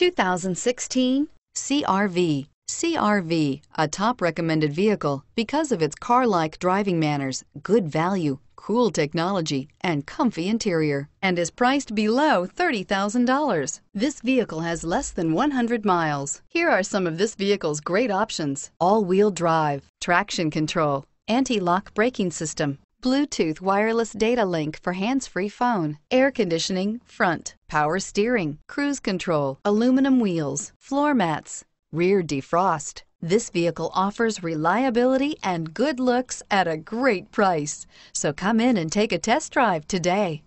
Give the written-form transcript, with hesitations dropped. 2016 CR-V. CR-V, a top recommended vehicle because of its car-like driving manners, good value, cool technology, and comfy interior, and is priced below $30,000. This vehicle has less than 100 miles. Here are some of this vehicle's great options: all-wheel drive, traction control, anti-lock braking system, Bluetooth wireless data link for hands-free phone, air conditioning, front, power steering, cruise control, aluminum wheels, floor mats, rear defrost. This vehicle offers reliability and good looks at a great price. So come in and take a test drive today.